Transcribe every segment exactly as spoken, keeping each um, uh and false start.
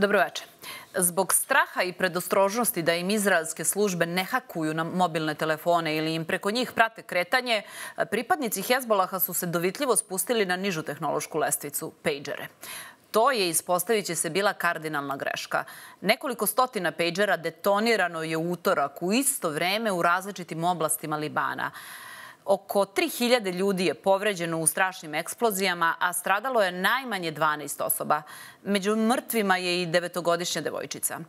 Dobroveče. Zbog straha i predostrožnosti da im izraelske službe ne hakuju na mobilne telefone ili im preko njih prate kretanje, pripadnici Hezbolaha su se dovitljivo spustili na nižu tehnološku lestvicu, pejđere. To je, ispostavit će se, bila kardinalna greška. Nekoliko stotina pejđera detonirano je utorak u isto vreme u različitim oblastima Libana. Oko tri hiljade ljudi je povređeno u strašnim eksplozijama, a stradalo je najmanje dvanaest osoba. Među mrtvima je i devetogodišnja devojčica.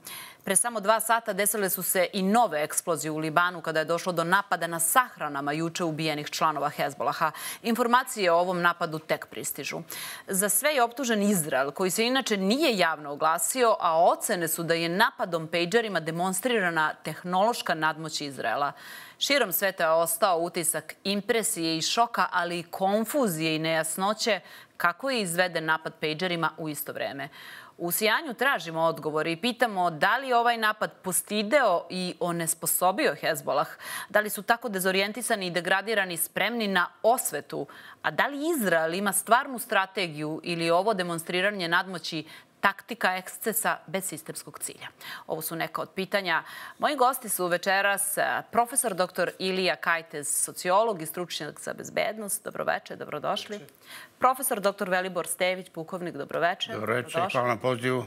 Pre samo dva sata desile su se i nove eksplozije u Libanu kada je došlo do napada na sahranama juče ubijenih članova Hezbolaha. Informacije o ovom napadu tek pristižu. Za sve je optužen Izrael, koji se inače nije javno oglasio, a ocene su da je napadom pejđerima demonstrirana tehnološka nadmoć Izraela. Širom sveta je ostao utisak impresije i šoka, ali i konfuzije i nejasnoće kako je izveden napad pejđerima u isto vreme. U Sijanju tražimo odgovore i pitamo da li je ovaj napad postideo i onesposobio Hezbolah, da li su tako dezorijentisani i degradirani spremni na osvetu, a da li Izrael ima stvarnu strategiju ili je ovo demonstriranje nadmoći taktika ekscesa bez sistemskog cilja. Ovo su neka od pitanja. Moji gosti su večeras profesor dr. Ilija Kajtez, sociolog i stručnjak za bezbednost. Dobroveče, dobrodošli. Dobroveče. Profesor dr. Velibor Stević, pukovnik, dobroveče. Dobroveče, hvala na pozivu.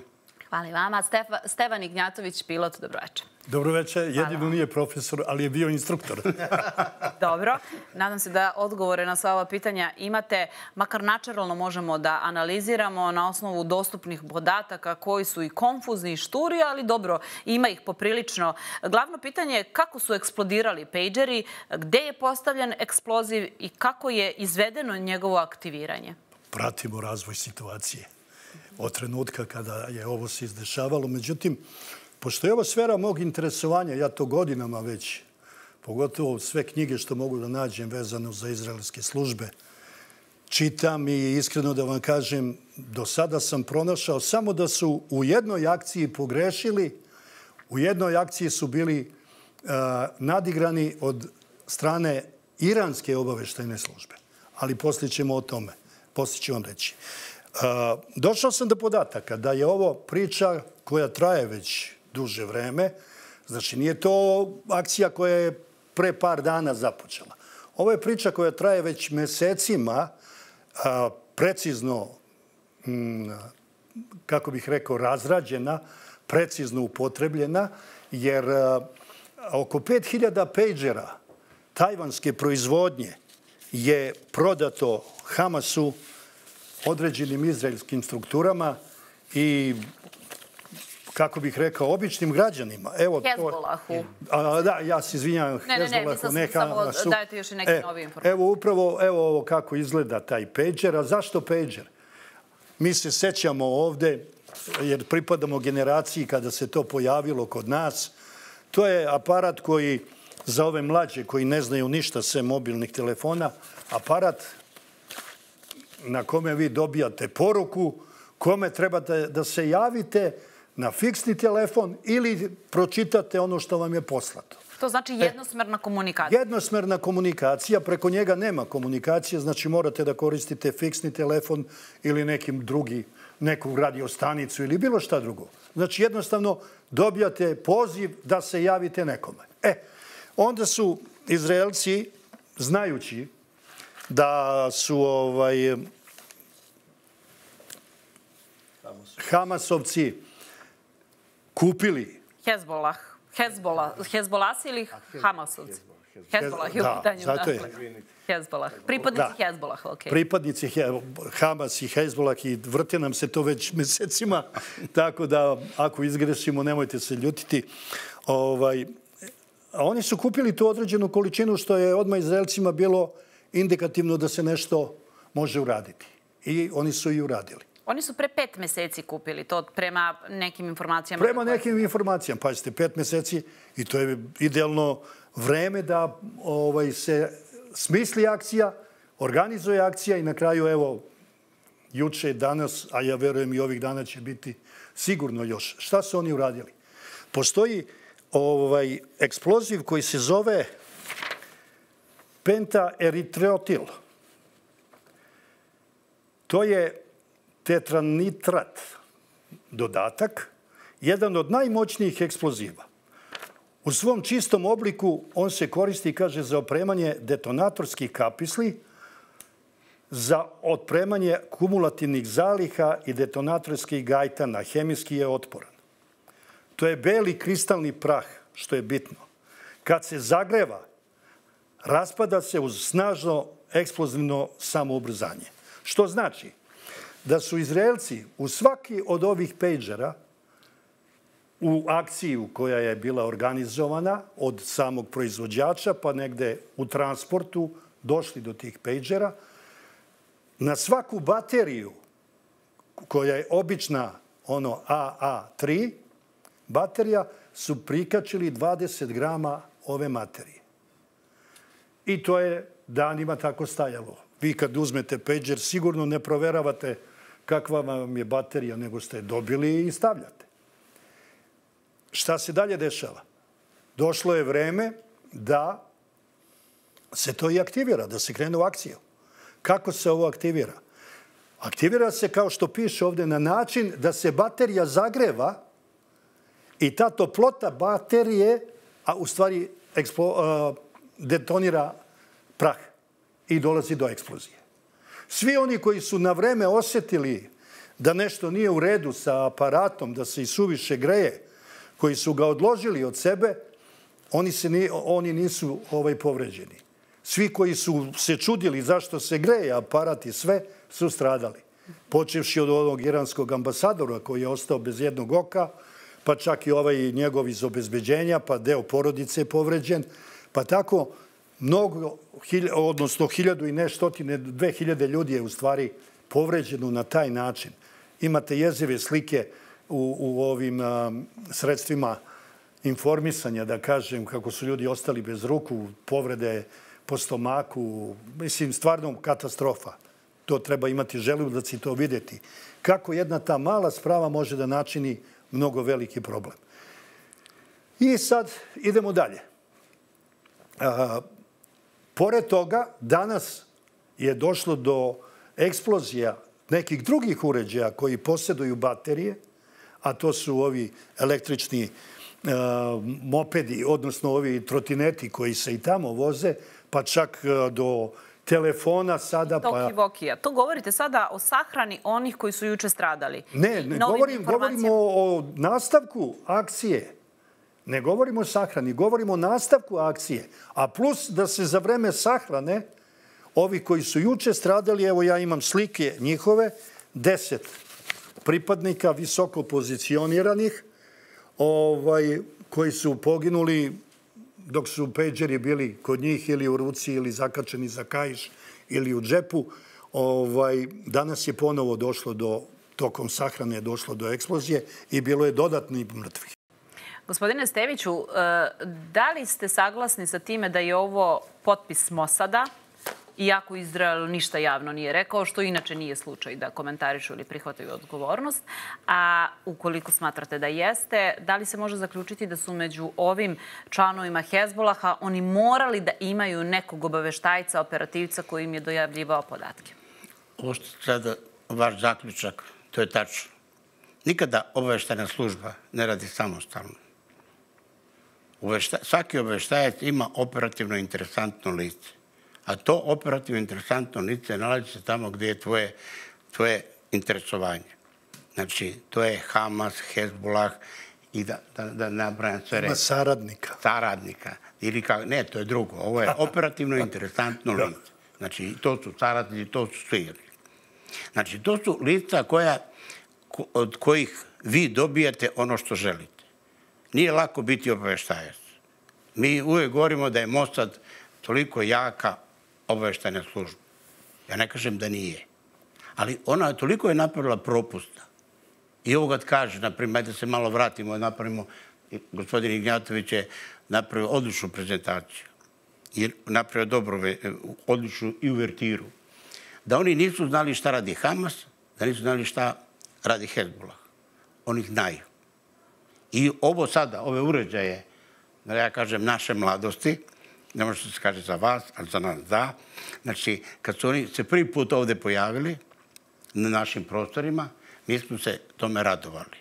Hvala i vama. Stefa, Stevan Ignjatović, pilot, dobroveče. Dobroveče, jedino nije profesor, ali je bio instruktor. Dobro, nadam se da odgovore na sva ova pitanja imate. Makar načelno možemo da analiziramo na osnovu dostupnih podataka koji su i konfuzni i šturi, ali dobro, ima ih poprilično. Glavno pitanje je kako su eksplodirali pejđeri, gde je postavljen eksploziv i kako je izvedeno njegovo aktiviranje. Pratimo razvoj situacije od trenutka kada je ovo se izdešavalo. Međutim, pošto je ova sfera mog interesovanja, ja to godinama već, pogotovo sve knjige što mogu da nađem vezano za izraelske službe, čitam i iskreno da vam kažem, do sada sam pronašao samo da su u jednoj akciji pogrešili, u jednoj akciji su bili uh, nadigrani od strane iranske obaveštajne službe. Ali poslije ćemo o tome, poslije ću vam reći. Uh, došao sam do podataka da je ovo priča koja traje već duže vreme. Znači, nije to akcija koja je pre par dana započela. Ovo je priča koja traje već mesecima, a, precizno, m, kako bih rekao, razrađena, precizno upotrebljena, jer a, oko pet hiljada pejđera tajvanske proizvodnje je prodato Hamasu, određenim izraelskim strukturama i, kako bih rekao, običnim građanima. Evo, Hezbolahu. A, da, ja se izvinjam, ne, Hezbolahu. Ne, ne, samo su... dajte još i neke e, nove informacije. Evo, upravo evo ovo kako izgleda taj pejđer. A zašto pejđer? Mi se sećamo ovde, jer pripadamo generaciji kada se to pojavilo kod nas. To je aparat koji, za ove mlađe koji ne znaju ništa sem mobilnih telefona, aparat na kome vi dobijate poruku, kome trebate da se javite, na fiksni telefon ili pročitate ono što vam je poslato. To znači jednosmerna komunikacija? Jednosmerna komunikacija. Preko njega nema komunikacije, znači morate da koristite fiksni telefon ili nekim drugi, neku radiostanicu ili bilo šta drugo. Znači jednostavno dobijate poziv da se javite nekome. E, onda su Izraelci, znajući da su ovaj, Hamasovci kupili... Hezbolah. Hezbolasi ili Hamasovci? Hezbolah je u pitanju. Zato je. Hezbolah. Pripadnici Hezbolah, ok. Pripadnici Hamas i Hezbolah i vrte nam se to već mesecima. Tako da, ako izgrešimo, nemojte se ljutiti. Oni su kupili tu određenu količinu što je odmah Izraelcima bilo indikativno da se nešto može uraditi. I oni su i uradili. Oni su pre pet meseci kupili to prema nekim informacijama? Prema nekim informacijama, pazite, pet meseci i to je idealno vreme da ovaj, se smisli akcija, organizuje akcija i na kraju, evo, juče, danas, a ja verujem i ovih dana će biti sigurno još. Šta su oni uradili? Postoji ovaj, eksploziv koji se zove pentaerythritol. To je tetranitrat dodatak jedan od najmoćnijih eksploziva. U svom čistom obliku on se koristi, kaže, za opremanje detonatorskih kapisli, za otpremanje kumulativnih zaliha i detonatorskih gajtana. Hemijski je otporan. To je beli kristalni prah, što je bitno. Kad se zagreva, raspada se uz snažno eksplozivno samoubrzanje. Što znači da su Izraelci u svaki od ovih pejdžera u akciju koja je bila organizovana od samog proizvođača pa negde u transportu došli do tih pejdžera, na svaku bateriju koja je obična ono A A tri baterija su prikačili dvadeset grama ove materije. I to je danima tako stajalo. Vi kad uzmete pejdžer sigurno ne proveravate kakva vam je baterija, nego ste dobili i stavljate. Šta se dalje dešava? Došlo je vreme da se to i aktivira, da se krene u akciju. Kako se ovo aktivira? Aktivira se, kao što piše ovdje, na način da se baterija zagreva i ta toplota baterije, a u stvari detonira prah i dolazi do eksplozije. Svi oni koji su na vreme osjetili da nešto nije u redu sa aparatom, da se i suviše greje, koji su ga odložili od sebe, oni, se, oni nisu ovaj, povređeni. Svi koji su se čudili zašto se greje aparat i sve, su stradali. Počevši od onog iranskog ambasadora koji je ostao bez jednog oka, pa čak i ovaj njegov iz obezbeđenja, pa deo porodice je povređen. Pa tako, mnogo, odnosno hiljadu i ne stotine, dve hiljade ljudi je u stvari povređeno na taj način. Imate jezive slike u, u ovim a, sredstvima informisanja, da kažem, kako su ljudi ostali bez ruku, povrede po stomaku, mislim, stvarno katastrofa. To treba imati želudac i to vidjeti. Kako jedna ta mala sprava može da načini mnogo veliki problem. I sad idemo dalje. A, pored toga, danas je došlo do eksplozija nekih drugih uređaja koji posjeduju baterije, a to su ovi električni e, mopedi, odnosno ovi trotineti koji se i tamo voze, pa čak do telefona sada... Toki-vokija. To govorite sada o sahrani onih koji su juče stradali. Ne, ne govorim, govorimo o, o nastavku akcije. Ne govorimo o sahrani, govorimo o nastavku akcije. A plus da se za vreme sahrane, ovi koji su juče stradali, evo ja imam slike njihove, deset pripadnika visoko pozicioniranih ovaj, koji su poginuli dok su pejdžeri bili kod njih ili u ruci ili zakačeni za kaiš ili u džepu. Ovaj, danas je ponovo došlo do, tokom sahrane je došlo do eksplozije i bilo je dodatnih mrtvih. Gospodine Steviću, da li ste saglasni sa time da je ovo potpis Mossada, iako Izrael ništa javno nije rekao, što inače nije slučaj da komentarišu ili prihvataju odgovornost, a ukoliko smatrate da jeste, da li se može zaključiti da su među ovim članovima Hezbollaha oni morali da imaju nekog obaveštajca, operativca koji im je dojavljivao podatke? Ovo što treba vaš zaključak, to je tačno. Nikada obaveštajna služba ne radi samostalno. Svaki obaveštajac ima operativno interesantno lice. A to operativno interesantno lice nalazi se tamo gdje je tvoje, tvoje interesovanje. Znači, to je Hamas, Hezbollah i da, da, da nabrajam sve reći. Ima saradnika. Saradnika. Ili kao, ne, to je drugo. Ovo je operativno interesantno lice. Znači, to su saradnici, to su svi. Znači, to su lica koja, od kojih vi dobijate ono što želite. Nije lako biti obaveštajac. Mi uvijek govorimo da je Mossad toliko jaka obaveštajna služba. Ja ne kažem da nije. Ali ona toliko je napravila propusta. I ovo kad kaže, napravimo, ajde se malo vratimo, napravimo, gospodin Ignjatović je napravio odličnu prezentaciju. Jer napravio dobro, odličnu i uvertiru. Da oni nisu znali šta radi Hamas, da nisu znali šta radi Hezbollah. Oni znaju. I ovo sada, ove uređaje, da ja kažem, naše mladosti, ne može se kaže za vas, ali za nas da. Znači, kad su oni se prvi put ovdje pojavili na našim prostorima, mi smo se tome radovali.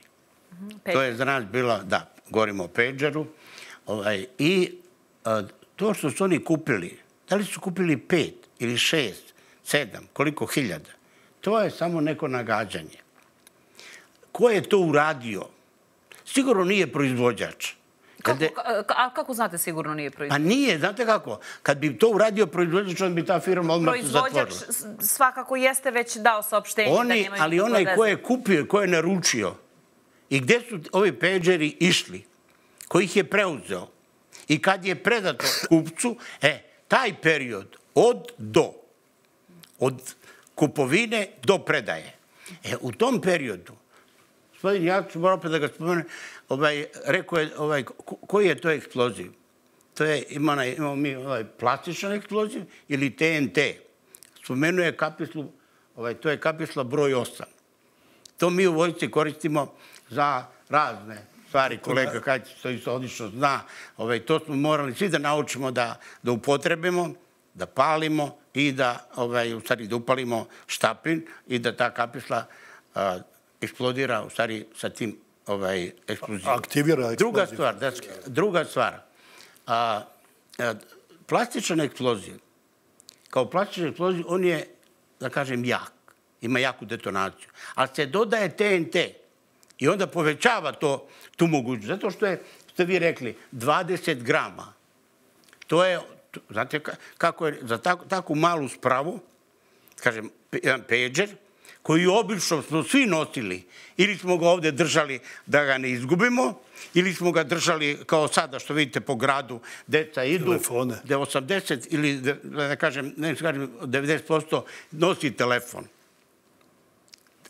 To je za nas bila, da, govorimo o pageru. I to što su oni kupili, da li su kupili pet ili šest, sedam, koliko hiljada, to je samo neko nagađanje. Ko je to uradio? Sigurno nije proizvođač. A kako znate sigurno nije proizvođač? Pa nije, znate kako? Kad bi to uradio proizvođač, on bi ta firma odmah se zatvorila. Proizvođač svakako jeste već dao saopštenje. Ali onaj ko je kupio, ko je naručio i gde su ovi pejđeri išli, ko ih je preuzeo i kad je predato kupcu, e, taj period od do, od kupovine do predaje. E, u tom periodu, gospodin Jakšić, moram opet da ga spomenem, rekao je koji je to eksploziv. To je, imamo mi plastičan eksploziv ili T N T. Spomenuo je kapislu, to je kapisla broj osam. To mi u vojsci koristimo za razne stvari. Kolega Kajtez to isto odlično zna. To smo morali svi da naučimo da upotrebimo, da palimo i da upalimo štapin i da ta kapisla eksplodira, u stvari, sa tim eksplozivom. Aktivira eksploziv. Druga stvar, plastičan eksploziv, kao plastičan eksploziv, on je, da kažem, jak. Ima jaku detonaciju. Ali se dodaje T N T i onda povećava tu mogućnost. Zato što je, ste vi rekli, dvadeset grama. To je, znate, kako je za takvu malu spravu, kažem, jedan pejđer, koji obično smo svi nosili, ili smo ga ovdje držali da ga ne izgubimo, ili smo ga držali kao sada što vidite po gradu, deca idu, da osamdeset ili da kažem devedeset posto nosi telefon.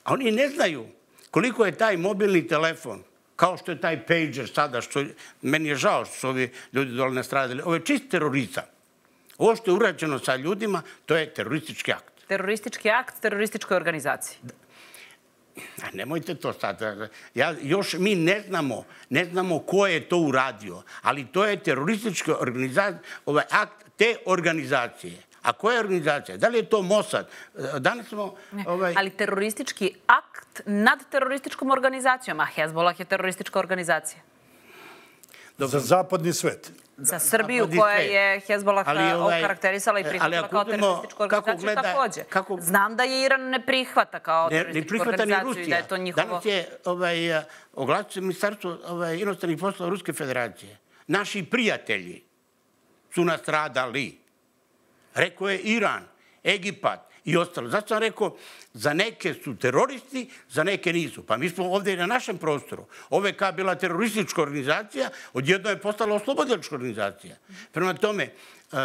A oni ne znaju koliko je taj mobilni telefon, kao što je taj pager sada, što meni je žao što su ovi ljudi dole nastradili. Ovo je čist terorizam. Ovo što je urađeno sa ljudima, to je teroristički akt. Teroristički akt terorističkoj organizaciji. Nemojte to sad. Još mi ne znamo, ne znamo ko je to uradio, ali to je teroristički akt te organizacije. A koja je organizacija? Da li je to Mossad? Danas smo... Ali teroristički akt nad terorističkom organizacijom, a Hezbollah je teroristička organizacija. Za zapadni svet. Za Srbiju koja je Hezbollah okarakterisala i prihvatila kao terorističku organizaciju također. Znam da je Iran ne prihvata kao terorističku organizaciju i da je to njihovo... Danas je oglasio Ministarstvo inostranih poslova Ruske federacije. Naši prijatelji su nastradali. Rekao je Iran, Egipat i ostalo. Zato sam rekao, za neke su teroristi, za neke nisu. Pa mi smo ovdje i na našem prostoru. O V K je bila teroristička organizacija, odjedno je postala oslobodilačka organizacija. Prema tome,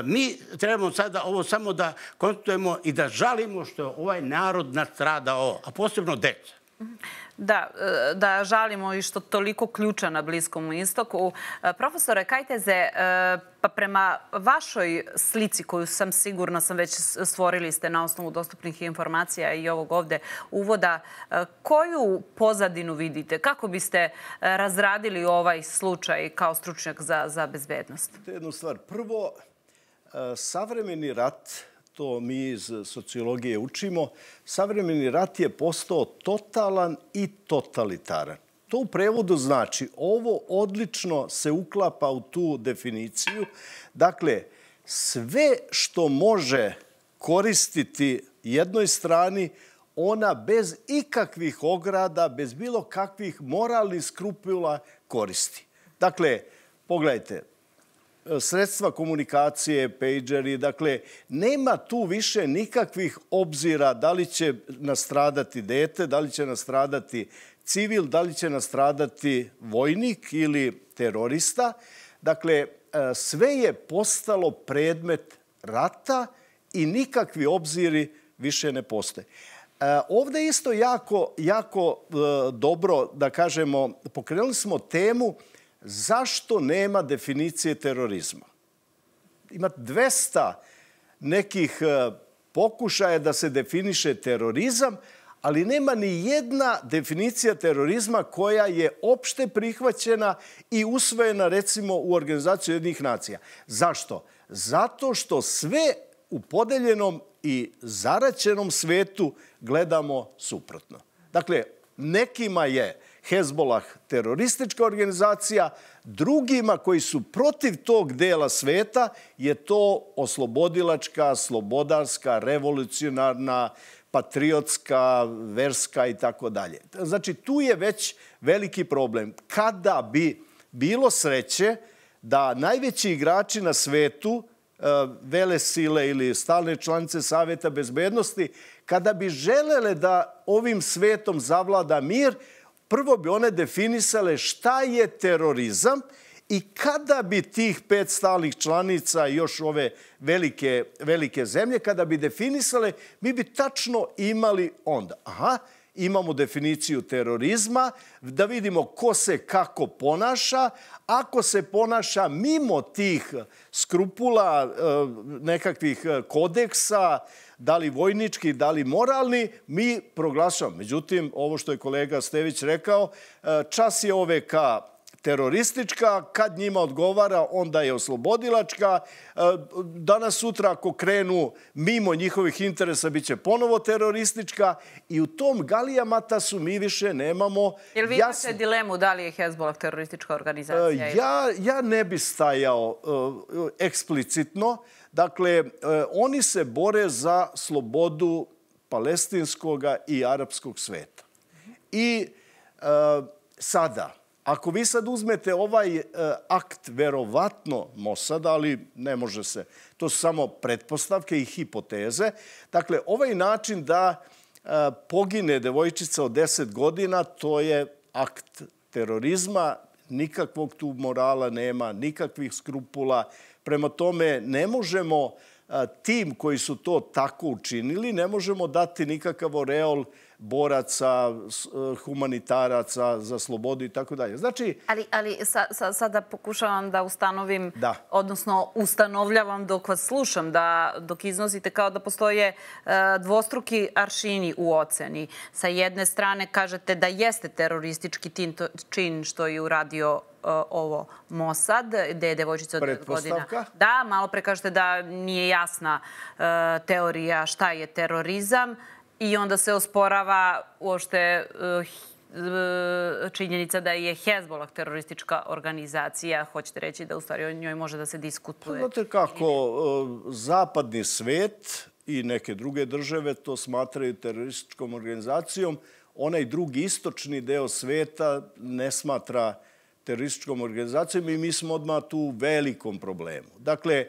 mi trebamo sada ovo samo da konstatujemo i da žalimo što je ovaj narod nastradao, a posebno deca. Da, da žalimo i što toliko ključa na Bliskom istoku. Profesore Kajteze, pa prema vašoj slici koju sam sigurna sam već stvorili ste na osnovu dostupnih informacija i ovog ovde uvoda, koju pozadinu vidite? Kako biste razradili ovaj slučaj kao stručnjak za, za bezbednost? Jednu stvar. Prvo, savremeni rat, to mi iz sociologije učimo, savremeni rat je postao totalan i totalitaran. To u prevodu znači, ovo odlično se uklapa u tu definiciju. Dakle, sve što može koristiti jednoj strani, ona bez ikakvih ograda, bez bilo kakvih moralnih skrupula koristi. Dakle, pogledajte, sredstva komunikacije, pejđeri, dakle, nema tu više nikakvih obzira da li će nastradati dete, da li će nastradati civil, da li će nastradati vojnik ili terorista. Dakle, sve je postalo predmet rata i nikakvi obziri više ne postoje. Ovdje isto jako, jako dobro, da kažemo, pokrenuli smo temu zašto nema definicije terorizma? Ima dvesta nekih pokušaja da se definiše terorizam, ali nema ni jedna definicija terorizma koja je opšte prihvaćena i usvojena, recimo, u Organizaciji Ujedinjenih nacija. Zašto? Zato što sve u podeljenom i zaraćenom svetu gledamo suprotno. Dakle, nekima je Hezbollah teroristička organizacija, drugima koji su protiv tog dela sveta je to oslobodilačka, slobodarska, revolucionarna, patriotska, verska i tako dalje. Znači, tu je već veliki problem. Kada bi bilo sreće da najveći igrači na svetu, vele sile ili stalne članice Savjeta bezbednosti, kada bi želele da ovim svetom zavlada mir, prvo bi one definisale šta je terorizam i kada bi tih pet stalnih članica i još ove velike, velike zemlje, kada bi definisale, mi bi tačno imali onda. Aha, imamo definiciju terorizma, da vidimo ko se kako ponaša. Ako se ponaša mimo tih skrupula, nekakvih kodeksa, da li vojnički, da li moralni, mi proglašamo. Međutim, ovo što je kolega Stević rekao, čas je O V K teroristička, kad njima odgovara, onda je oslobodilačka. Danas, sutra, ako krenu mimo njihovih interesa, bit će ponovo teroristička. I u tom galijamata su mi više nemamo... Jel vi imate dilemu da li je Hezbollah teroristička organizacija? Ja, ja ne bi stajao eksplicitno. Dakle, oni se bore za slobodu palestinskoga i arapskog sveta. I sada... Ako vi sad uzmete ovaj akt, verovatno Mossad, ali ne može se, to su samo pretpostavke i hipoteze. Dakle, ovaj način da pogine devojčica od deset godina, to je akt terorizma, nikakvog tu morala nema, nikakvih skrupula. Prema tome, ne možemo tim koji su to tako učinili, ne možemo dati nikakav oreol boraca, humanitaraca za slobodu i tako dalje. Znači... Ali, ali sa, sa, sada pokušavam da ustanovim, da. odnosno ustanovljavam dok vas slušam, da, dok iznosite kao da postoje e, dvostruki aršini u oceni. Sa jedne strane kažete da jeste teroristički tin, to, čin što je uradio ovo Mossad, gdje je devojčica od deset godina. Da, malo pre kažete da nije jasna e, teorija šta je terorizam i onda se osporava uopšte e, činjenica da je Hezbollah teroristička organizacija. Hoćete reći da u stvari o njoj može da se diskutuje? Znate kako, zapadni svet i neke druge države to smatraju terorističkom organizacijom. Onaj drugi istočni deo sveta ne smatra terorističkom organizacijom i mi smo odmah tu u velikom problemu. Dakle,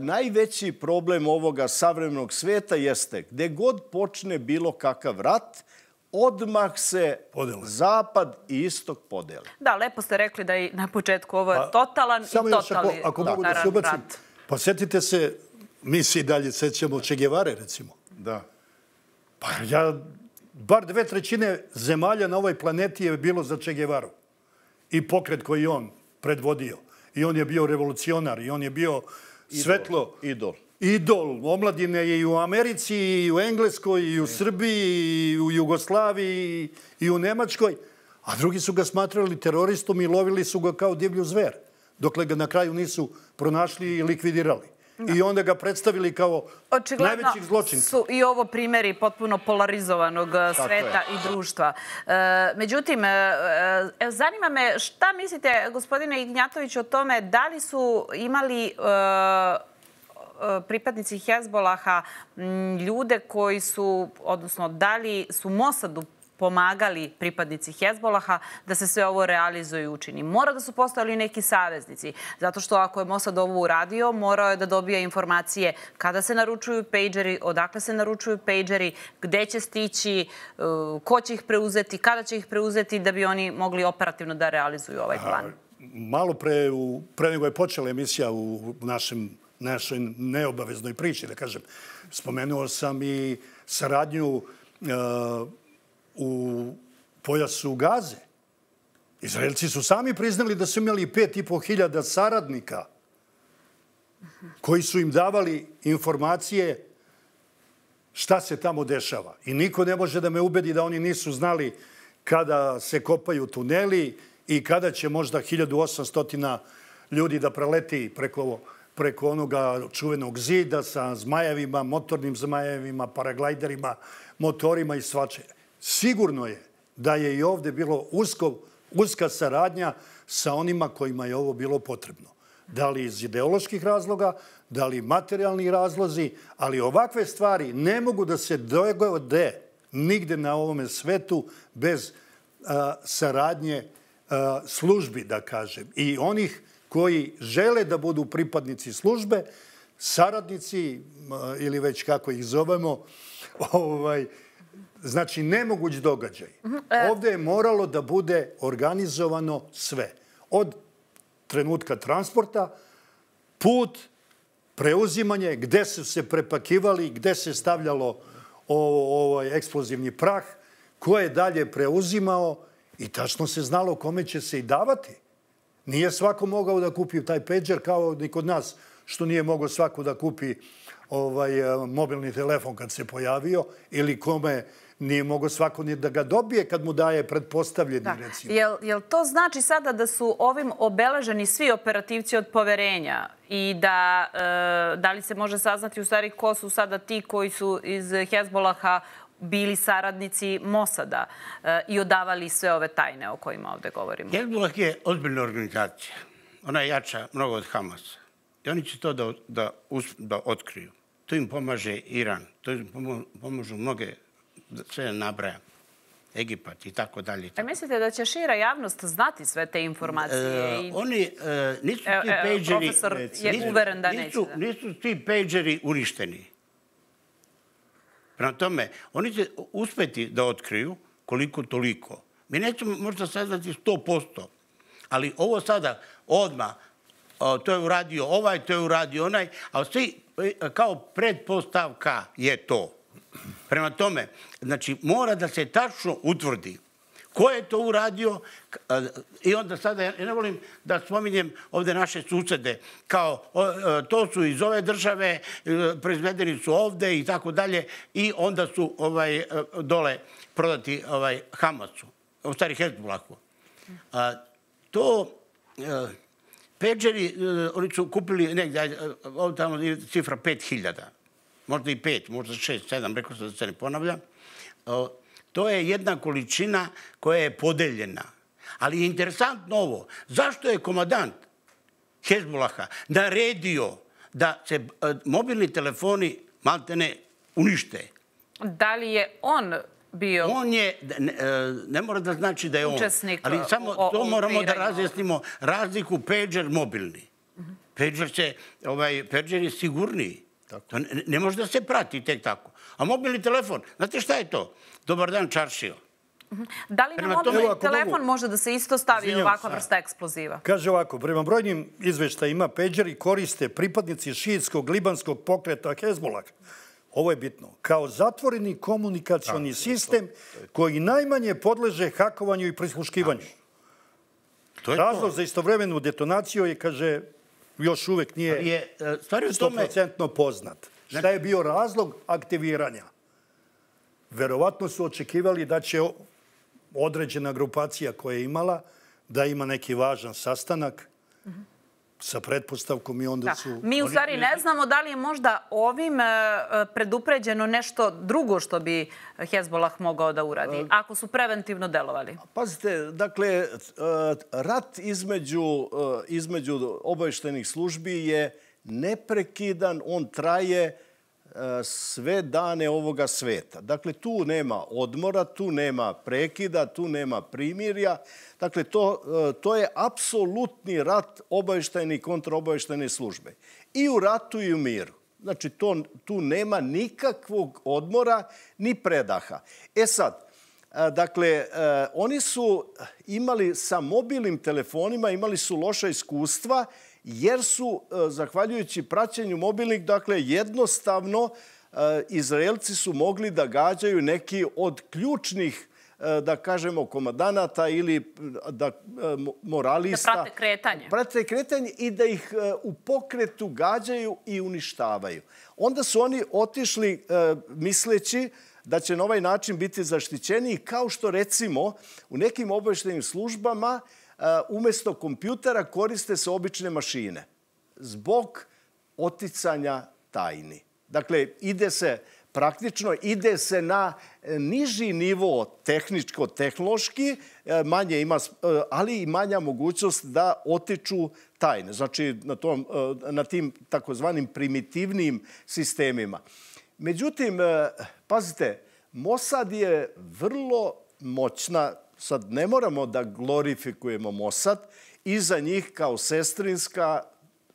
najveći problem ovoga savremenog svijeta jeste gdje god počne bilo kakav rat, odmah se zapad i istok podele. Da, lepo ste rekli da je na početku ovo je totalan i totalni rat. Pa sjetite se, mi se i dalje sjećamo Che Guevare, recimo. Da. Pa ja, bar dve trećine zemalja na ovoj planeti je bilo za Che Guevaru i pokret koji je on predvodio. I on je bio revolucionar, i on je bio svetlo. Idol. Idol. Omladine je i u Americi, i u Engleskoj, i u Srbiji, i u Jugoslaviji, i u Nemačkoj. A drugi su ga smatrali teroristom i lovili su ga kao divlju zver, dokle ga na kraju nisu pronašli i likvidirali. I onda ga predstavili kao najvećih zločinca. Su i ovo primjeri potpuno polarizovanog sveta i društva. Međutim, zanima me šta mislite, gospodine Ignjatović, o tome da li su imali pripadnici Hezbolaha ljude koji su, odnosno da li su Mossadu pomagali pripadnici Hezbolaha da se sve ovo realizuje i učini. Mora da su postojali neki saveznici, zato što ako je Mossad ovo uradio, morao je da dobija informacije kada se naručuju pejđeri, odakle se naručuju pejđeri, gde će stići, ko će ih preuzeti, kada će ih preuzeti, da bi oni mogli operativno da realizuju ovaj plan. Malo pre, pre nego je počela emisija u našem, našoj neobaveznoj priči, da kažem, spomenuo sam i saradnju u pojasu Gaze. Izraelci su sami priznali da su imali pet i po hiljada saradnika koji su im davali informacije šta se tamo dešava. I niko ne može da me ubedi da oni nisu znali kada se kopaju tuneli i kada će možda hiljadu osamsto ljudi da preleti preko, preko onoga čuvenog zida sa zmajevima, motornim zmajevima, paraglajderima, motorima i svačega. Sigurno je da je i ovdje bilo usko, uska saradnja sa onima kojima je ovo bilo potrebno. Da li iz ideoloških razloga, da li materijalni razlozi, ali ovakve stvari ne mogu da se dogode nigde na ovome svetu bez a, saradnje a, službi, da kažem. I onih koji žele da budu pripadnici službe, saradnici a, ili već kako ih zovemo, ovaj, znači nemoguć događaj. Ovdje je moralo da bude organizovano sve. Od trenutka transporta, put, preuzimanje, gde su se prepakivali, gde se stavljalo ovaj eksplozivni prah, ko je dalje preuzimao i tačno se znalo kome će se i davati. Nije svako mogao da kupi taj pager kao ni kod nas, što nije mogao svako da kupi ovaj mobilni telefon kad se pojavio ili kome nije mogao svako ni da ga dobije kad mu daje pretpostavljeni, recimo. Jel, jel to znači sada da su ovim obeleženi svi operativci od poverenja i da, e, da li se može saznati u stvari ko su sada ti koji su iz Hezbollaha bili saradnici Mossada e, i odavali sve ove tajne o kojima ovdje govorimo? Hezbollah je ozbiljna organizacija. Ona je jača mnogo od Hamasa. I oni će to da, da, da otkriju. To im pomaže Iran, to im pomažu mnoge, sve nabraja, Egipat i tako dalje. A mislite da će šira javnost znati sve te informacije? Oni nisu ti pejđeri... Profesor je uveren da neće. Nisu ti pejđeri uništeni. Prema tome, oni će uspeti da otkriju koliko toliko. Mi nećemo možda saznati sto posto, ali ovo sada odmah, to je uradio ovaj, to je uradio onaj, ali svi kao pretpostavka je to. Prema tome, znači, mora da se tačno utvrdi ko je to uradio i onda sada, ja ne volim da spominjem ovdje naše susede, kao to su iz ove države, proizvedeni su ovdje i tako dalje i onda su ovaj, dole prodati ovaj, Hamasu, u stvari Hezbollahu. To... Peđeri, oni su kupili negdje, ovdje tamo je cifra pet hiljada, možda i pet, možda šest, sedam, rekao sam da se ne ponavlja. To je jedna količina koja je podeljena. Ali je interesantno ovo, zašto je komandant Hezbollaha naredio da se mobilni telefoni maltene unište? Da li je on... bio. On je, ne, ne mora da znači da je on, ali samo to moramo da razjasnimo razliku pager mobilni. Pager se, ovaj, pager je sigurniji. To ne, ne može da se prati tek tako. A mobilni telefon, znate šta je to? Dobar dan, čaršio. Da li na mobilni telefon može da se isto stavi ovakva vrsta eksploziva? Kaže ovako, prema brojnim izveštajima pageri koriste pripadnici šijitskog libanskog pokreta Hezbollah. Ovo je bitno. Kao zatvoreni komunikacioni sistem koji najmanje podleže hakovanju i prisluškivanju. Razlog za istovremenu detonaciju je, kaže, još uvijek nije sto procentno poznat. Šta je bio razlog aktiviranja? Verovatno su očekivali da će određena grupacija koja je imala, da ima neki važan sastanak, sa pretpostavkom i onda su... Mi u stvari ne znamo da li je možda ovim predupređeno nešto drugo što bi Hezbollah mogao da uradi, ako su preventivno delovali. Pazite, dakle, rat između, između obavještajnih službi je neprekidan, on traje sve dane ovoga sveta. Dakle, tu nema odmora, tu nema prekida, tu nema primirja. Dakle, to, to je apsolutni rat obavještajne i kontraobavještajne službe. I u ratu i u miru. Znači, to, tu nema nikakvog odmora ni predaha. E sad, dakle, oni su imali sa mobilnim telefonima, imali su loša iskustva jer su, zahvaljujući praćenju mobilnih, dakle, jednostavno Izraelci su mogli da gađaju neki od ključnih, da kažemo, komandanata ili da, moralista. Da prate kretanje. Prate kretanje i da ih u pokretu gađaju i uništavaju. Onda su oni otišli misleći da će na ovaj način biti zaštićeni, kao što, recimo, u nekim obavještajnim službama umjesto kompjutera koriste se obične mašine zbog oticanja tajni. Dakle, ide se praktično ide se na niži nivo tehničko-tehnološki, manje ima, ali i manja mogućnost da otiču tajne. Znači, na, tom, na tim takozvanim primitivnim sistemima. Međutim, pazite, Mossad je vrlo moćna, sad ne moramo da glorifikujemo Mossad, iza njih kao sestrinska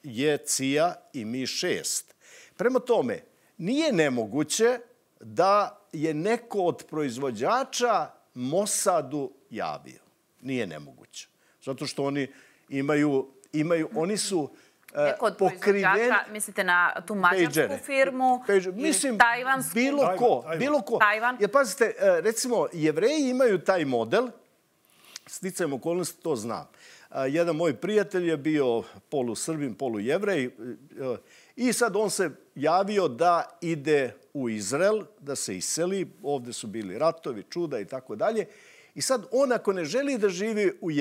je C I A i M I šest. Prema tome, nije nemoguće da je neko od proizvođača Mossadu javio. Nije nemoguće. Zato što oni imaju, imaju oni su neko od proizvođača, mislite na tu mađarsku firmu, mislim, tajvansku? Bilo ko, bilo ko. Jer pazite, recimo, Jevreji imaju taj model, sticajem okolnosti to znam. Jedan moj prijatelj je bio polu Srbin, polu Jevrej i sad on se javio da ide u Izrael, da se iseli. Ovdje su bili ratovi, čuda i tako dalje. I sad on ako ne želi da živi u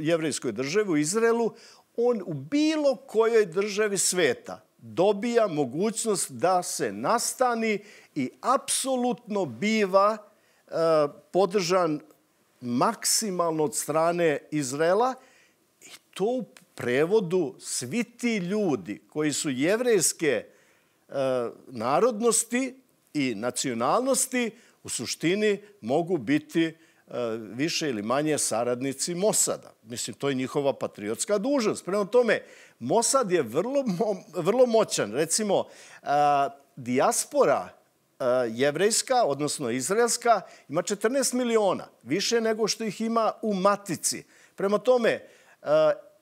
jevrejskoj državi, u Izraelu, on u bilo kojoj državi sveta dobija mogućnost da se nastani i apsolutno biva podržan maksimalno od strane Izraela. I to u prevodu svi ti ljudi koji su jevrejske narodnosti i nacionalnosti u suštini mogu biti više ili manje saradnici Mossada. Mislim, to je njihova patriotska dužnost. Prema tome, Mossad je vrlo, vrlo moćan. Recimo, dijaspora jevrejska, odnosno izraelska, ima četrnaest miliona, više nego što ih ima u matici. Prema tome,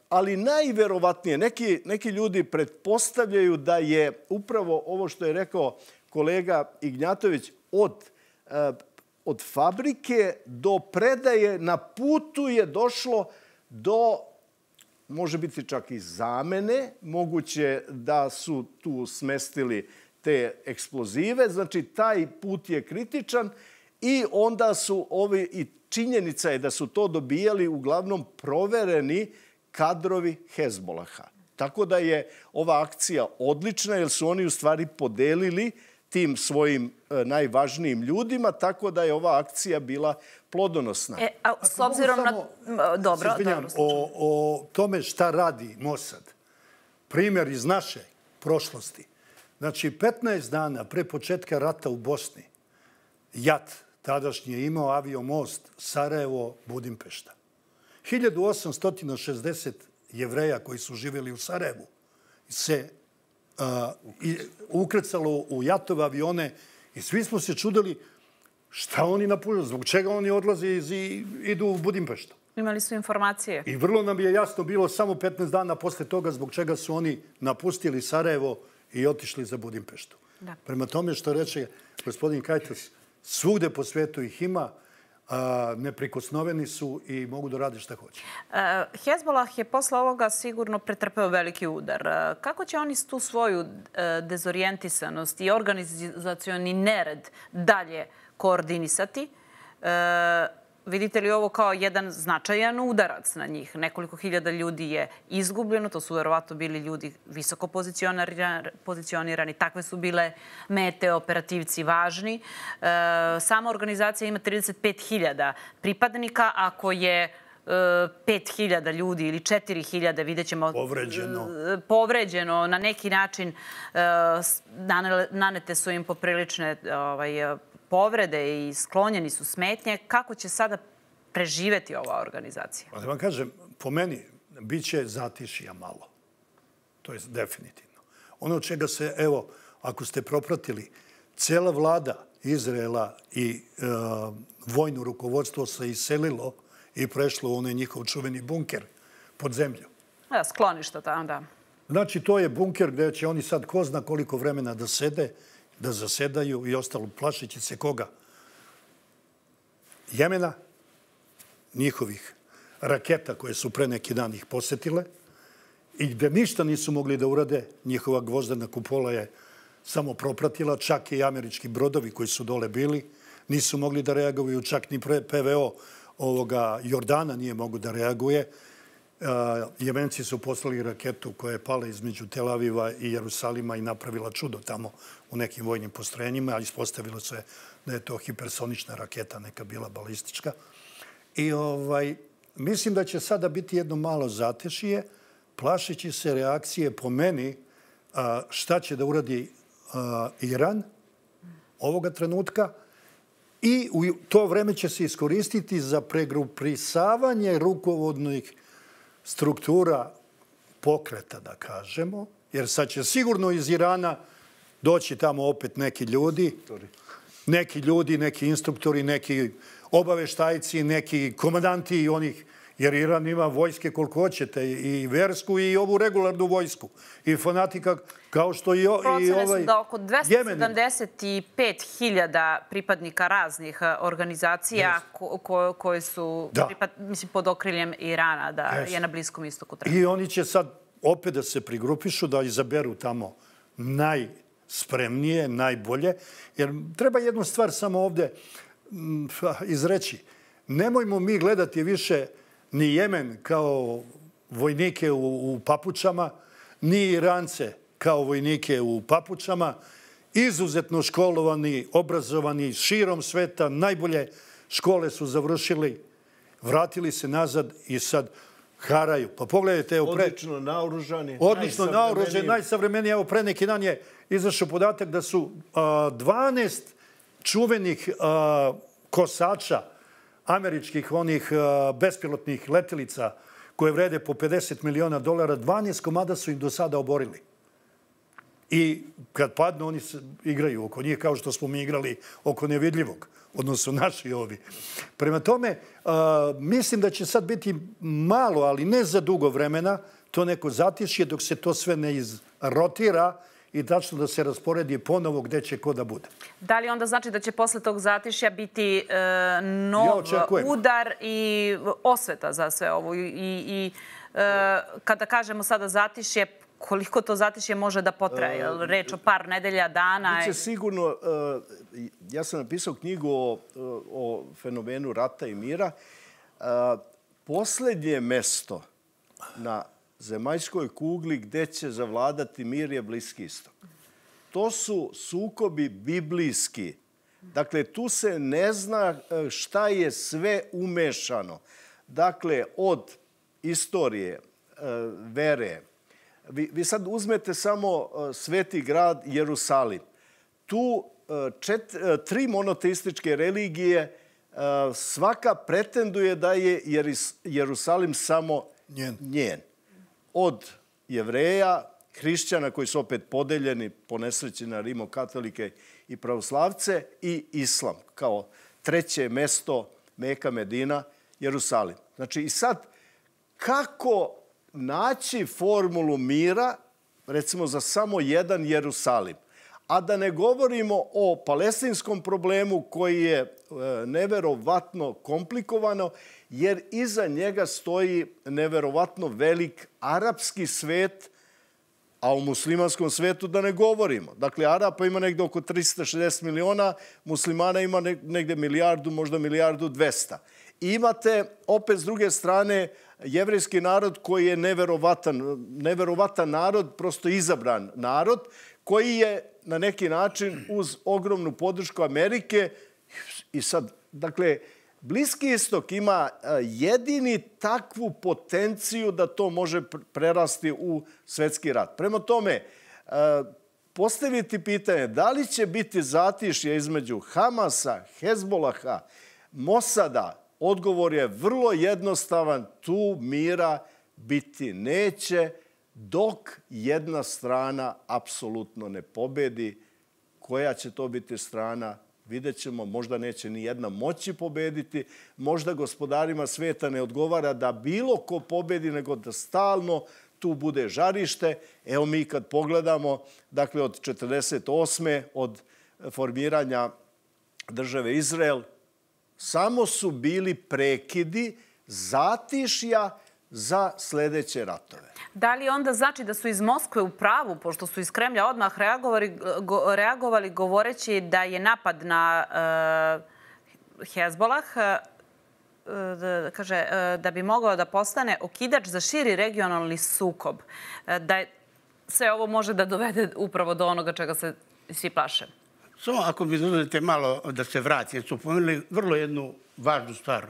ali najverovatnije, neki, neki ljudi pretpostavljaju da je upravo ovo što je rekao kolega Ignjatović, od, od fabrike do predaje na putu je došlo do, može biti čak i zamene, moguće da su tu smestili te eksplozive. Znači, taj put je kritičan i onda su ovi, i činjenica je da su to dobijali uglavnom provereni kadrovi Hezbollaha. Tako da je ova akcija odlična jer su oni u stvari podelili tim svojim e, najvažnijim ljudima, tako da je ova akcija bila plodonosna. E, a, s Ako obzirom samo, na... Dobro, dobro. O, o tome šta radi Mossad. Primjer iz naše prošlosti. Znači, petnaest dana pre početka rata u Bosni, J A T tadašnji je imao aviomost Sarajevo – Budimpešta. hiljadu osamsto šezdeset Jevreja koji su živjeli u Sarajevu se uh, i, ukrcalo u J A T-ove avione i svi smo se čudili šta oni napuštaju, zbog čega oni odlaze i idu u Budimpeštu. Imali su informacije. I vrlo nam je jasno bilo samo petnaest dana posle toga zbog čega su oni napustili Sarajevo i otišli za Budimpeštu. Da. Prema tome što reče gospodin Kajtez, svugde po svetu ih ima, neprikosnoveni su i mogu da rade šta hoće. Hezbollah je posle ovoga sigurno pretrpeo veliki udar. Kako će oni tu svoju dezorijentisanost i organizacioni nered dalje koordinisati? Vidite li ovo kao jedan značajan udarac na njih? Nekoliko hiljada ljudi je izgubljeno. To su verovatno bili ljudi visoko pozicionirani. Takve su bile mete, operativci važni. Sama organizacija ima trideset pet hiljada pripadnika. Ako je pet hiljada ljudi ili četiri hiljade, vidjet ćemo, povređeno. povređeno na neki način, nanete su im poprilične povređene povrede i sklonjeni su smetnje. Kako će sada preživeti ova organizacija? Da vam kažem, po meni bit će zatišija malo. To je definitivno. Ono čega se, evo, ako ste propratili, cijela vlada Izraela i e, vojno rukovodstvo se iselilo i prešlo u onaj njihov čuveni bunker pod zemlju. Da, skloništa tamo, da. Znači, to je bunker gdje će oni sad ko zna koliko vremena da sede, da zasedaju i ostalo. Plašeći se koga? Jemena, njihovih raketa koje su pre neki dan ih posetile i gde ništa nisu mogli da urade. Njihova gvozdena kupola je samo propratila. Čak i američki brodovi koji su dole bili nisu mogli da reaguju. Čak ni P V O ovoga Jordana nije mogu da reaguje. Jemenci su poslali raketu koja je pala između Tel Aviva i Jerusalima i napravila čudo tamo u nekim vojnim postrojenjima, ali ispostavilo se da je to hipersonična raketa, neka bila balistička. I mislim da će sada biti jedno malo zatešije, plašeći se reakcije po meni šta će da uradi Iran ovoga trenutka, i u to vreme će se iskoristiti za pregruprisavanje rukovodnih struktura pokreta, da kažemo, jer sad će sigurno iz Irana doći tamo opet neki ljudi, neki ljudi, neki instruktori, neki obaveštajci, neki komandanti i onih, jer Iran ima vojske koliko hoćete, i versku i ovu regularnu vojsku, i fanatika kao što i ovaj Jemen. Procene su da oko dvesta sedamdeset pet hiljada pripadnika raznih organizacija koje su pod okriljem Irana, da je na Bliskom istoku. I oni će sad opet da se prigrupišu, da izaberu tamo najspremnije, najbolje. Jer treba jednu stvar samo ovdje izreći. Nemojmo mi gledati više ni Jemen kao vojnike u papučama, ni Irance kao vojnike u papučama. Izuzetno školovani, obrazovani širom sveta, najbolje škole su završili, vratili se nazad i sad haraju. Pa pogledajte, evo pre... Odlično naoružani. Odlično naoružani, najsavremeniji. Evo pre neki dan je izašao podatak da su dvanaest čuvenih kosača američkih onih bespilotnih letelica koje vrede po pedeset miliona dolara, dvanaest komada su im do sada oborili. I kad padnu, oni se igraju oko njih kao što smo mi igrali oko nevidljivog, odnosno naši ovi. Prema tome, mislim da će sad biti malo, ali ne za dugo vremena, to neko zatišje dok se to sve ne izrotira i tačno da se rasporedi ponovo gdje će ko da bude. Da li onda znači da će posle tog zatišja biti nov udar i osveta za sve ovo? I kada kažemo sada zatišje, koliko to zatišje može da potraje? Reč o par nedelja, dana? Biće sigurno, ja sam napisao knjigu o fenomenu rata i mira. Poslednje mesto na zemaljskoj kugli gdje će zavladati mir je Bliski istok. To su sukobi biblijski. Dakle, tu se ne zna šta je sve umešano. Dakle, od istorije, vere. Vi sad uzmete samo sveti grad Jerusalim. Tu tri monoteističke religije, svaka pretenduje da je Jerusalim samo njen. Od Jevreja, hrišćana koji su opet podeljeni po nesreći na rimokatolike i pravoslavce, i islam kao treće mesto, Meka, Medina, Jerusalim. Znači i sad kako naći formulu mira recimo za samo jedan Jerusalim, a da ne govorimo o palestinskom problemu koji je neverovatno komplikovano, jer iza njega stoji neverovatno velik arapski svet, a u muslimanskom svetu da ne govorimo. Dakle, Arapa ima negde oko trista šezdeset miliona, muslimana ima negde milijardu, možda milijardu dvesta. I imate, opet s druge strane, jevrijski narod koji je neverovatan, neverovatan narod, prosto izabran narod, koji je na neki način uz ogromnu podršku Amerike. I sad, dakle, Bliski istok ima jedini takvu potenciju da to može prerasti u svetski rat. Prema tome, postaviti pitanje da li će biti zatišje između Hamasa, Hezbolaha, Mosada, odgovor je vrlo jednostavan, tu mira biti neće dok jedna strana apsolutno ne pobedi. Koja će to biti strana? Vidjet ćemo, možda neće ni jedna moći pobediti, možda gospodarima sveta ne odgovara da bilo ko pobedi, nego da stalno tu bude žarište. Evo mi kad pogledamo, dakle od četrdeset osme od formiranja države Izrael, samo su bili prekidi, zatišja za sljedeće ratove. Da li onda znači da su iz Moskve u pravu, pošto su iz Kremlja odmah reagovali govoreći da je napad na Hezbollah kaže, da bi mogao da postane okidač za širi regionalni sukob. Da sve ovo može da dovede upravo do onoga čega se svi plaše. Samo ako mi dozvolite malo da se vrati, jer su pomenuli vrlo jednu važnu stvar.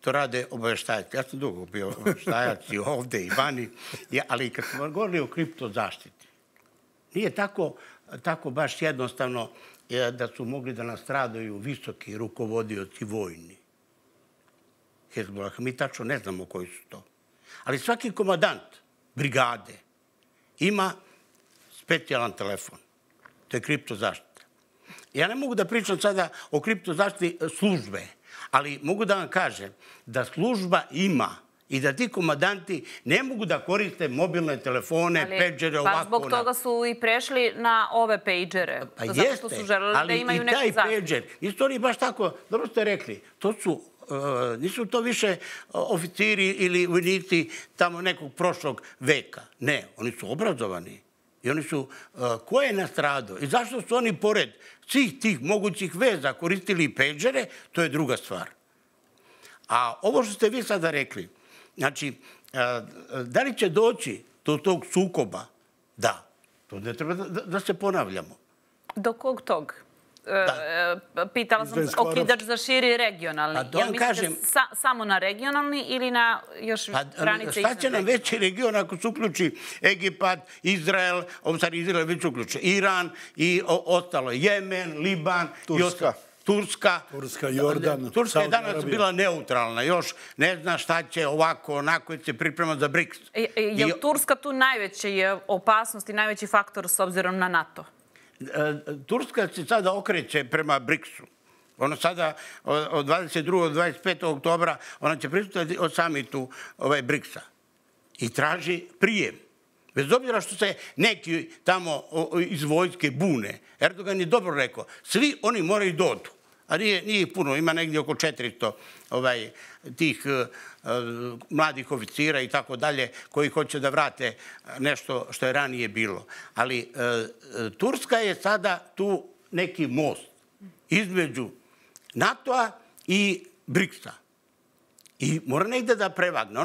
To rade obaveštajci. Ja sam dugo bio obaveštajac i ovde i vani, ali kad smo govorili o kriptozaštiti, nije tako baš jednostavno da su mogli da nastradaju visoki rukovodioci vojni. Hezbollah, mi tačno ne znamo koji su to. Ali svaki komandant brigade ima specijalan telefon. To je kriptozaštita. Ja ne mogu da pričam sada o kriptozaštiti službe, ali mogu da vam kažem da služba ima i da ti komandanti ne mogu da koriste mobilne telefone, peđere, ovako. Pa zbog toga su i prešli na ove peđere. Pa jeste, ali i taj peđer. Nisu oni baš tako, dobro ste rekli, to su, nisu to više oficiri ili vojnici tamo nekog prošlog veka. Ne, oni su obrazovani. I oni su, ko je nastradao i zašto su oni pored svih tih mogućih veza koristili peđere, to je druga stvar. A ovo što ste vi sada rekli, znači, da li će doći do tog sukoba? Da. To ne treba da se ponavljamo. Do kog tog? Pitala sam okidač za širi regionalni. Ja mislim samo na regionalni ili na još granice? Šta će nam veći region ako se uključi Egipat, Izrael, sad Izrael već uključi, Iran i ostalo, Jemen, Liban, Turska. Turska, Turska je danas bila neutralna. Još ne zna šta će ovako, onako se priprema za briks. Je li Turska tu najveća opasnost i najveći faktor s obzirom na NATO? Turska se sada okreće prema briksu. Ona sada od dvadeset drugog do dvadeset petog oktobra ona će pristupiti od samitu briksa i traži prijem. Bez obzira što se neki tamo iz vojske bune. Erdogan je dobro rekao, svi oni moraju dođu. A nije ih puno, ima negdje oko četiristo tih mladih oficira i tako dalje koji hoće da vrate nešto što je ranije bilo. Ali Turska je sada tu neki most između NATO-a i briksa. I mora negdje da prevagne.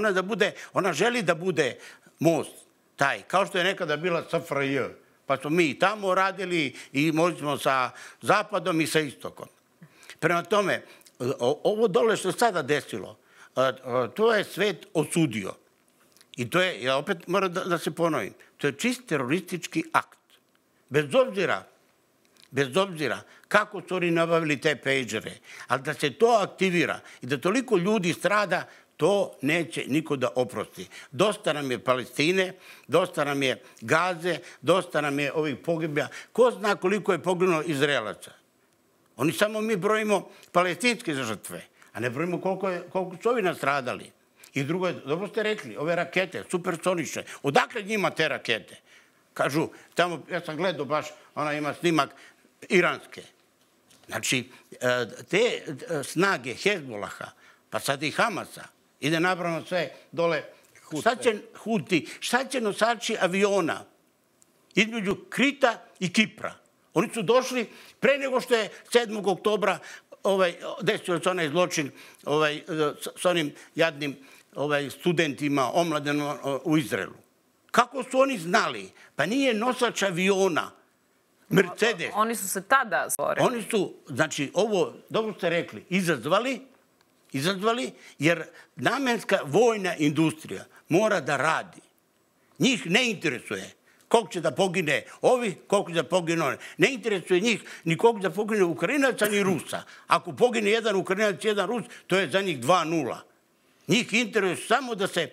Ona želi da bude most taj, kao što je nekada bila S F R J. Pa smo mi tamo radili i možda smo sa zapadom i sa istokom. Prema tome, ovo dole što je sada desilo, to je svet osudio. I to je, ja opet moram da se ponovim, to je čist teroristički akt. Bez obzira, bez obzira kako su oni nabavili te pejdžere, ali da se to aktivira i da toliko ljudi strada, to neće niko da oprosti. Dosta nam je Palestine, dosta nam je Gaze, dosta nam je ovih pogibija. Ko zna koliko je poginulo Izraelaca? Oni samo mi brojimo palestinske žrtve, a ne brojimo koliko su ovi nastradali. I drugo je, dobro ste rekli, ove rakete, supersonične, odakle njima te rakete? Kažu, tamo, ja sam gledao baš, ona ima snimak, iranske. Znači, te snage Hezbolaha, pa sad i Hamasa, ide napravno sve dole. Šta će Huti, šta će nosači aviona između Krita i Kipra? Oni su došli pre nego što je sedmog oktobra desio se onaj zločin s onim jadnim studentima, omladenom u Izraelu. Kako su oni znali? Pa nije nosač aviona Mercedes. Oni su se tada stvorili. Oni su, znači, ovo, dobro ste rekli, izazvali, izazvali jer namenska vojna industrija mora da radi. Njih ne interesuje koliko će da pogine ovi, koliko će da pogine oni. Ne interesuje njih ni koliko će da pogine Ukrajinaca ni Rusa. Ako pogine jedan Ukrajinac i jedan Rus, to je za njih dva nula. Njih interesuje samo da se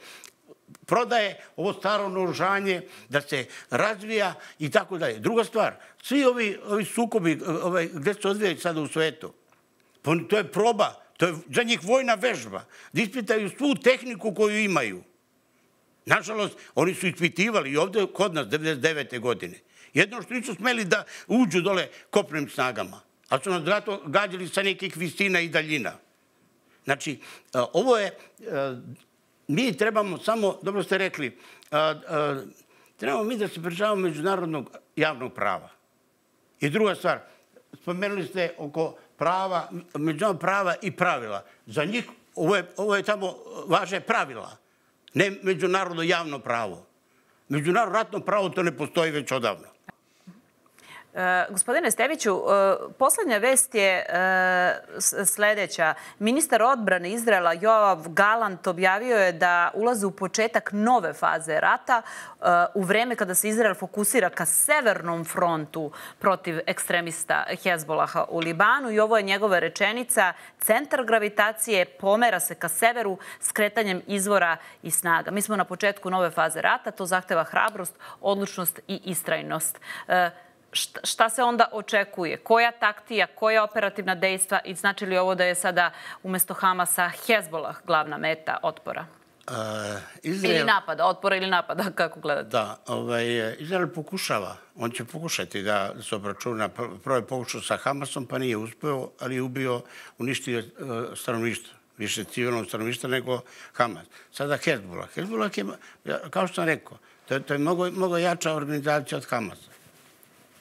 prodaje ovo staro naoružanje, da se razvija i tako dalje. Druga stvar, svi ovi sukobi gdje se odvijaju sada u svetu, to je proba, to je za njih vojna vežba. Da ispitaju svu tehniku koju imaju. Nažalost, oni su ispitivali i ovdje kod nas devedeset devete godine. Jedno što nisu smeli da uđu dole kopnim snagama, ali su nas zato gađali sa nekih visina i daljina. Znači, ovo je, mi trebamo samo, dobro ste rekli, trebamo mi da se pridržavamo međunarodnog javnog prava. I druga stvar, spomenuli ste oko prava, međunarodnog prava i pravila. Za njih Ovo je tamo važe pravila, ne međunarodno javno pravo. Međunarodno ratno pravo to ne postoji već odavno. Gospodine Steviću, posljednja vest je sljedeća. Ministar odbrane Izraela Joav Galant objavio je da ulazi u početak nove faze rata u vreme kada se Izrael fokusira ka severnom frontu protiv ekstremista Hezbollaha u Libanu. I ovo je njegova rečenica. Centar gravitacije pomera se ka severu s kretanjem izvora i snaga. Mi smo na početku nove faze rata. To zahteva hrabrost, odlučnost i istrajnost. Šta se onda očekuje? Koja taktija, koja operativna dejstva i znači li ovo da je sada umjesto Hamasa Hezbollah glavna meta otpora? Ili napada, otpora ili napada, kako gledate? Da, Izrael pokušava. On će pokušati da se obračuna. Prvo je pokušao sa Hamasom, pa nije uspeo, ali je ubio, uništio stanovništvo. Više civilno stanovništvo nego Hamas. Sada Hezbollah. Hezbollah je, kao što sam rekao, to je mnogo jača organizacija od Hamasa.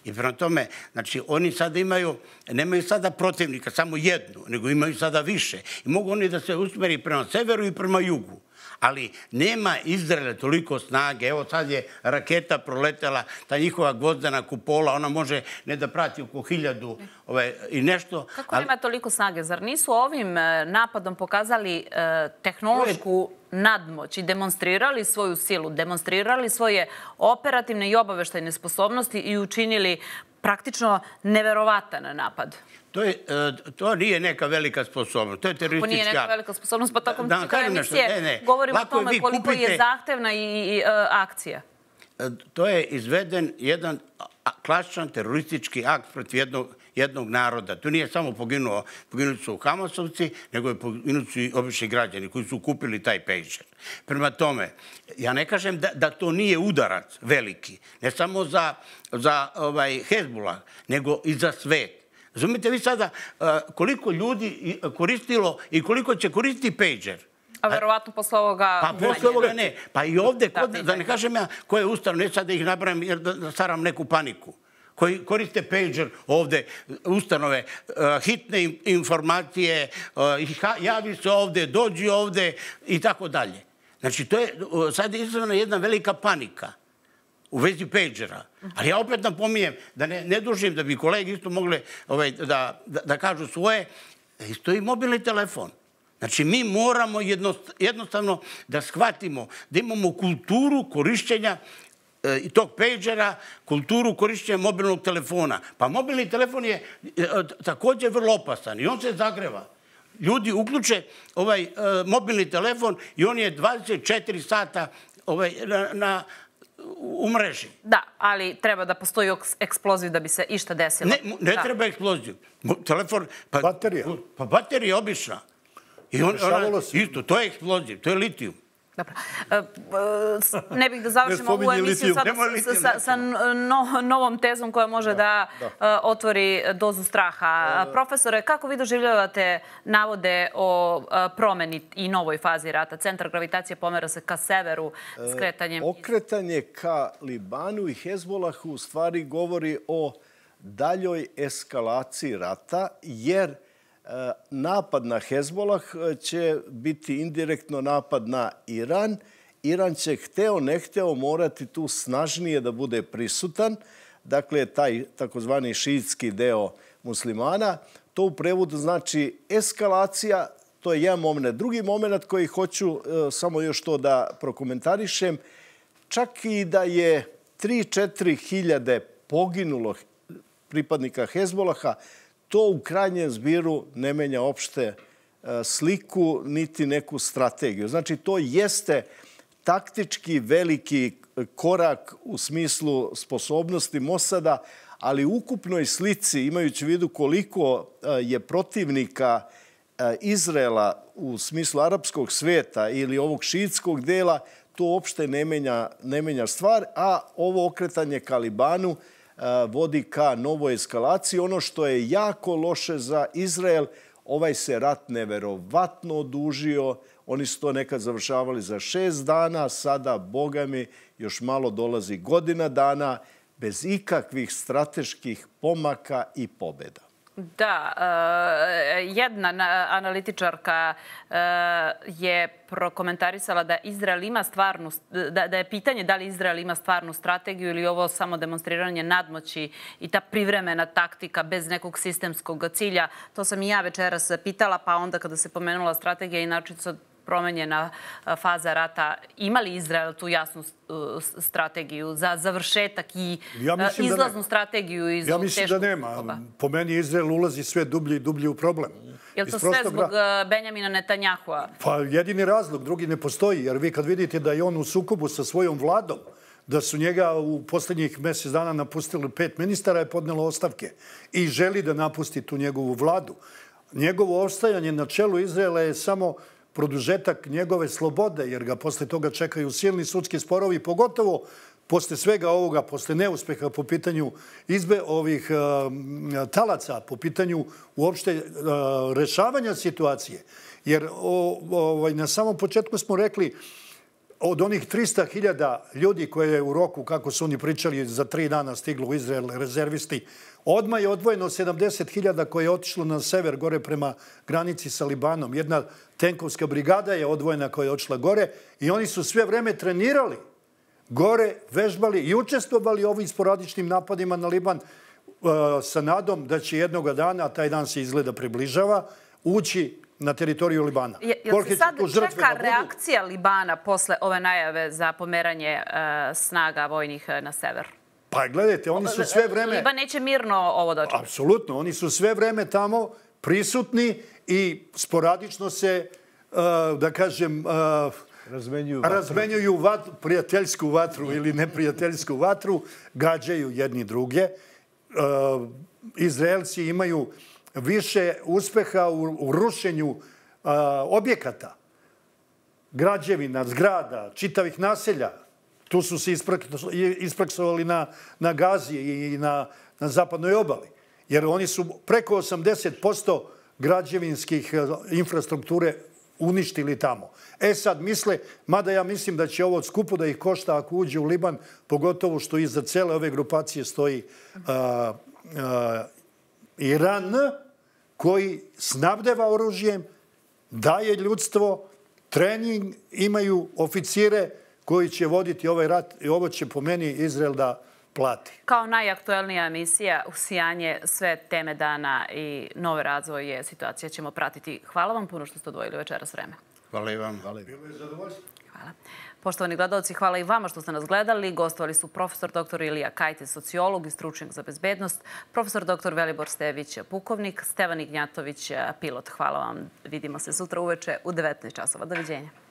I prema tome, znači, oni sada imaju, nemaju sada protivnika, samo jednu, nego imaju sada više. I mogu oni da se usmeri prema severu i prema jugu. Ali nema Izraela toliko snage. Evo sad je raketa proletela, ta njihova gvozdana kupola, ona može ne da prati oko hiljadu i nešto. Kako nema toliko snage? Zar nisu ovim napadom pokazali tehnološku nadmoć i demonstrirali svoju silu, demonstrirali svoje operativne i obaveštajne sposobnosti i učinili praktično neverovatan napad? To nije neka velika sposobnost. To je teroristička. Nije neka velika sposobnost, pa tako emisije govorimo o tome koliko je zahtevna akcija. To je izveden jedan klasičan teroristički akt protiv jednog naroda. Tu nije samo poginuo, poginuli su Hamasovci, nego je poginuli su i obični građani koji su kupili taj pejžer. Prema tome, ja ne kažem da to nije udarac veliki, ne samo za Hezbollah, nego i za svet. Razumite vi sada koliko ljudi koristilo i koliko će koristiti pejđer? A verovatno posle ovoga... Pa posle ovoga ne. Pa i ovdje, da ne kažem ja koje ustanove, sad da ih nabravam jer da stvaram neku paniku, koji koriste pejđer ovdje, ustanove, hitne informacije, javi se ovdje, dođi ovdje i tako dalje. Znači, to je sad izazvana jedna velika panika u vezi pejđera. Ali ja opet napominjem, da ne dužim, da bi kolegi isto mogli da kažu svoje, isto i mobilni telefon. Znači, mi moramo jednostavno da shvatimo, da imamo kulturu korišćenja tog pejđera, kulturu korišćenja mobilnog telefona. Pa mobilni telefon je također vrlo opasan i on se zagreva. Ljudi uključe ovaj mobilni telefon i on je dvadeset četiri sata na... u mreži. Da, ali treba da postoji eksploziv da bi se išta desilo. Ne treba eksploziv. Telefon... Baterija. Pa baterija je obična. Isto, to je eksploziv, to je litijum. Ne bih da završim ovu emisiju sa novom tezom koja može da otvori dozu straha. Profesore, kako vi doživljavate navode o promeni i novoj fazi rata? Centar gravitacije pomera se ka severu s kretanjem. Okretanje ka Libanu i Hezbollahu u stvari govori o daljoj eskalaciji rata, jer napad na Hezbollah će biti indirektno napad na Iran. Iran će hteo, ne hteo morati tu snažnije da bude prisutan. Dakle, taj takozvani šiitski deo muslimana. To u prevodu znači eskalacija. To je jedan moment. Drugi moment koji hoću samo još to da prokomentarišem. Čak i da je tri do četiri hiljade poginulo pripadnika Hezbollaha, to u krajnjem zbiru ne menja opšte sliku niti neku strategiju. Znači, to jeste taktički veliki korak u smislu sposobnosti Mossada, ali u ukupnoj slici, imajući u vidu koliko je protivnika Izraela u smislu arapskog sveta ili ovog šiitskog dela, to uopšte ne menja stvar, a ovo okretanje ka Libanu vodi ka novoj eskalaciji. Ono što je jako loše za Izrael, ovaj se rat neverovatno odužio. Oni su to nekad završavali za šest dana, sada, boga mi, još malo dolazi godina dana bez ikakvih strateških pomaka i pobjeda. Da, jedna analitičarka je prokomentarisala da Izrael ima stvarnu, da je pitanje da li Izrael ima stvarnu strategiju ili ovo samo demonstriranje nadmoći i ta privremena taktika bez nekog sistemskog cilja. To sam i ja večeras pitala, pa onda kada se pomenula strategija, inače se promenjena faza rata. Ima li Izrael tu jasnu strategiju za završetak i izlaznu strategiju iz teškog sukoba? Ja mislim da nema. Po meni Izrael ulazi sve dublje i dublje u problem. Je li to sve zbog Benjamina Netanjahua? Pa jedini razlog, drugi ne postoji. Jer vi kad vidite da je on u sukobu sa svojom vladom, da su njega u posljednjih mjesec dana napustili pet ministara, je podnelo ostavke i želi da napusti tu njegovu vladu. Njegovo ostajanje na čelu Izraela je samo produžetak njegove slobode, jer ga posle toga čekaju silni sudski sporovi, pogotovo posle svega ovoga, posle neuspeha po pitanju izbe ovih talaca, po pitanju uopšte rešavanja situacije. Jer na samom početku smo rekli, od onih trista hiljada ljudi koje je u roku, kako su oni pričali, za tri dana stiglo u Izrael rezervisti, odmah je odvojeno sedamdeset hiljada koje je otišlo na sever gore prema granici sa Libanom. Jedna tenkovska brigada je odvojena koja je otišla gore i oni su sve vreme trenirali gore, vežbali i učestvovali ovim sporadičnim napadima na Liban sa nadom da će jednoga dana, a taj dan se izgleda približava, ući na teritoriju Libana. Jel se sad čeka reakcija Libana posle ove najave za pomeranje snaga vojnih na sever? Pa gledajte, oni su sve vreme... Liban neće mirno ovo doći. Apsolutno, oni su sve vreme tamo prisutni i sporadično se, da kažem, razmenjuju prijateljsku vatru ili neprijateljsku vatru, gađaju jedni druge. Izraelci imaju više uspeha u rušenju objekata, građevina, zgrada, čitavih naselja. Tu su se ispraksovali na Gazi i na zapadnoj obali. Jer oni su preko osamdeset posto građevinskih infrastrukture uništili tamo. E sad misle, mada ja mislim da će ovo skupo da ih košta ako uđe u Liban, pogotovo što iza cele ove grupacije stoji Iran, koji snabdeva oružjem, daje ljudstvo, trening, imaju oficire koji će voditi ovaj rat i ovo će po meni Izrael da plati. Kao najaktuelnija emisija Usijanje, sve teme dana i nove razvoje situacije ćemo pratiti. Hvala vam puno što ste odvojili večeras vreme. Hvala i vam. Bilo je zadovoljstvo. Hvala. Poštovani gledalci, hvala i vama što ste nas gledali. Gostovali su profesor doktor Ilija Kajtez, sociolog i stručnjak za bezbednost, profesor doktor Velibor Stević, pukovnik, Stevan Ignjatović, pilot. Hvala vam. Vidimo se sutra uveče u devetnaest časova. Doviđenja.